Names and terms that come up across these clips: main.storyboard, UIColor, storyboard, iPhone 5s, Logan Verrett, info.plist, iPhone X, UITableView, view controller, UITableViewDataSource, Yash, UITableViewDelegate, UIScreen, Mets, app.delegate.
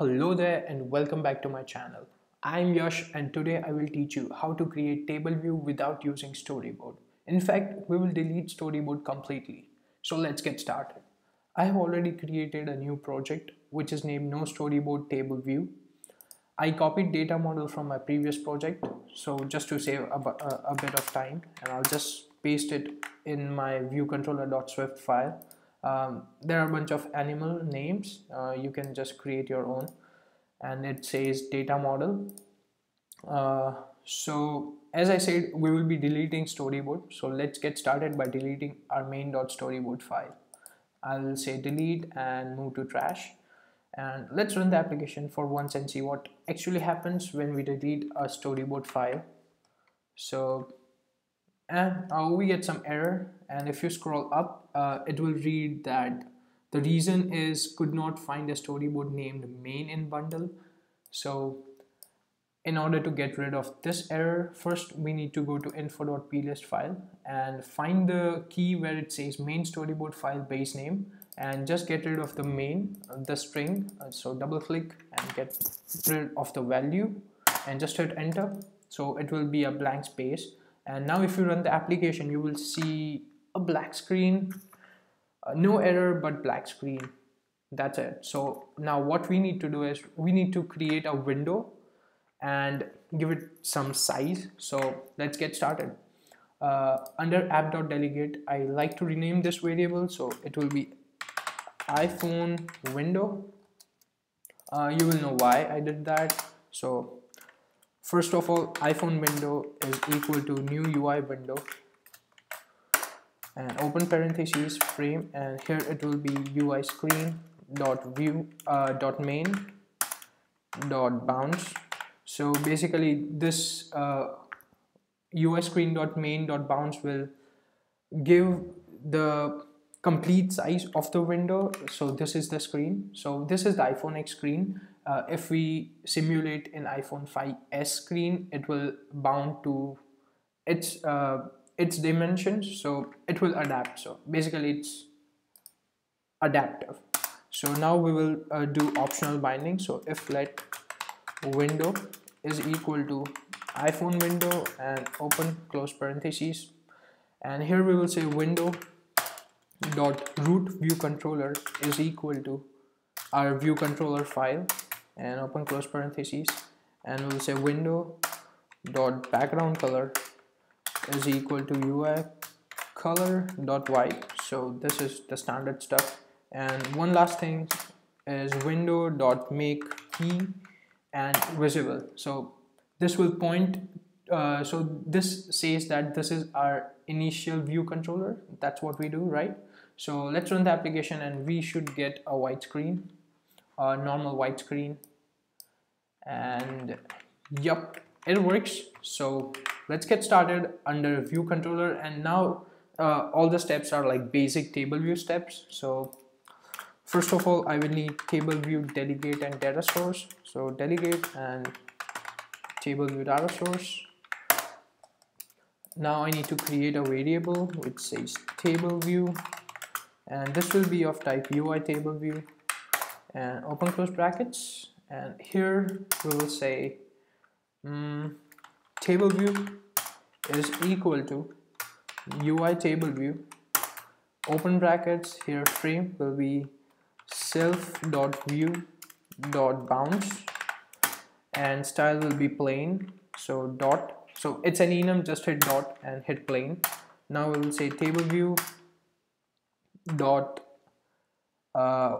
Hello there and welcome back to my channel. I'm Yash and today I will teach you how to create table view without using storyboard. In fact, we will delete storyboard completely. So let's get started. I have already created a new project which is named No Storyboard Table View. I copied data model from my previous project. So just to save a bit of time, and I'll just paste it in my view controller.swift file. There are a bunch of animal names, you can just create your own, and it says data model. So as I said, we will be deleting storyboard, so let's get started by deleting our main.storyboard file. I'll say delete and move to trash, and let's run the application for once and see what actually happens when we delete a storyboard file. So and we get some error, and if you scroll up, it will read that the reason is could not find a storyboard named main in bundle. So in order to get rid of this error, first we need to go to info.plist file and find the key where it says main storyboard file base name, and just get rid of the main, the string. So double click and get rid of the value and just hit enter. So it will be a blank space. And now if you run the application, you will see a black screen, no error but black screen. That's it. So now what we need to do is we need to create a window and give it some size. So let's get started. Under app.delegate, I like to rename this variable, so it will be iPhone window. You will know why I did that. So first of all, iPhone window is equal to new UI window and open parentheses frame, and here it will be UIScreen dot view dot main dot bounce. So basically this UIScreen dot main dot bounce will give the complete size of the window. So this is the screen. So this is the iPhone X screen. If we simulate an iPhone 5s screen, it will bound to its dimensions, so it will adapt. So basically it's adaptive. So now we will do optional binding. So if let window is equal to iPhone window and open close parentheses, and here we will say window dot root view controller is equal to our view controller file and open close parentheses, and we'll say window dot background color is equal to UI color dot white. So this is the standard stuff. And one last thing is window dot make key and visible. So this will point so this says that this is our initial view controller. That's what we do, right? So let's run the application and we should get a white screen, a normal white screen, and yep, it works. So let's get started under view controller, and now all the steps are like basic table view steps. So first of all, I will need table view delegate and data source. So delegate and table view data source. Now I need to create a variable which says table view, and this will be of type UITableView and open close brackets, and here we will say table view is equal to UITableView open brackets, here frame will be self.view.bounce and style will be plain. So dot, so it's an enum, just hit dot and hit plain. Now we will say table view dot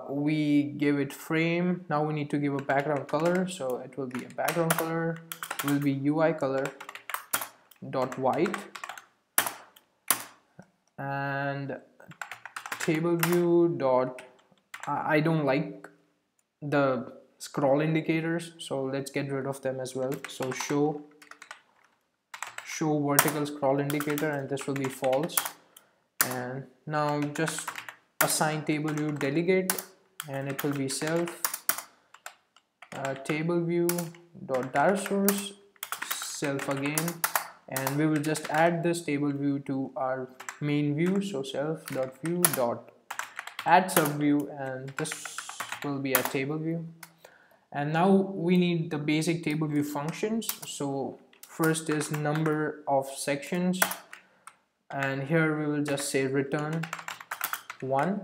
we give it frame. Now we need to give a background color, so it will be a background color will be UI color dot white, and table view dot I don't like the scroll indicators, so let's get rid of them as well. So show vertical scroll indicator, and this will be false. And now just assign table view delegate, and it will be self table view dot data source self again, and we will just add this table view to our main view. So self dot view dot add sub view, and this will be a table view. And now we need the basic table view functions. So first is number of sections, and here we will just say return 1.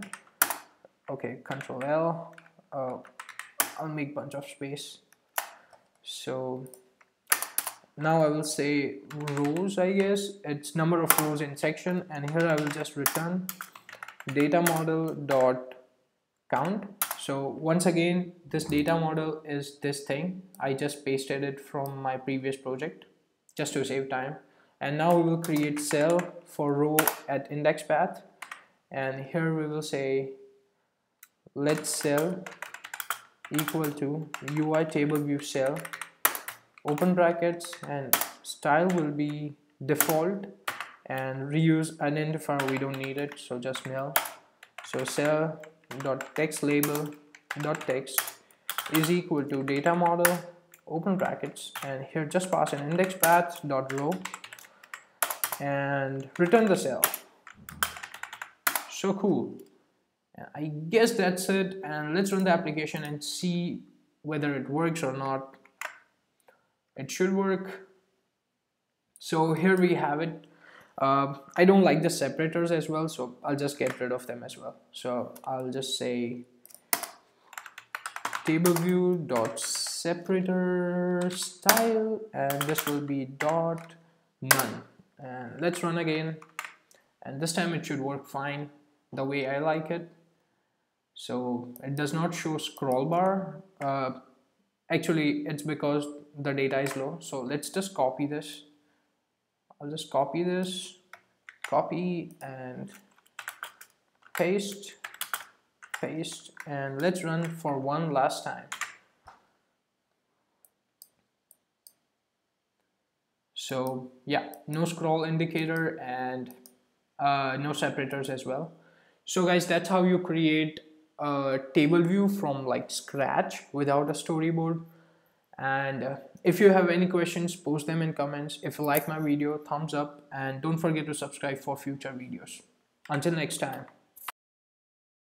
Okay, Control L. I'll make a bunch of space. So now I will say rows, I guess it's number of rows in section, and here I will just return data model dot count. So once again, this data model is this thing. I just pasted it from my previous project just to save time. And now we will create cell for row at index path, and here we will say let cell equal to UI table view cell open brackets, and style will be default, and reuse identifier we don't need it, so just nil. So cell dot text label dot text is equal to data model open brackets, and here just pass an index path dot row and return the cell. So cool. I guess that's it, and let's run the application and see whether it works or not. It should work. So here we have it. I don't like the separators as well, so I'll just get rid of them as well. So I'll just say table view dot separator style, and this will be dot none. And let's run again, and this time it should work fine the way I like it. So it does not show scroll bar. Actually, it's because the data is low. So let's just copy this. I'll just copy this, copy and paste, paste, and let's run for one last time. So yeah, no scroll indicator and no separators as well. So guys, that's how you create a table view from like scratch without a storyboard. And if you have any questions, post them in comments. If you like my video, thumbs up, and don't forget to subscribe for future videos. Until next time.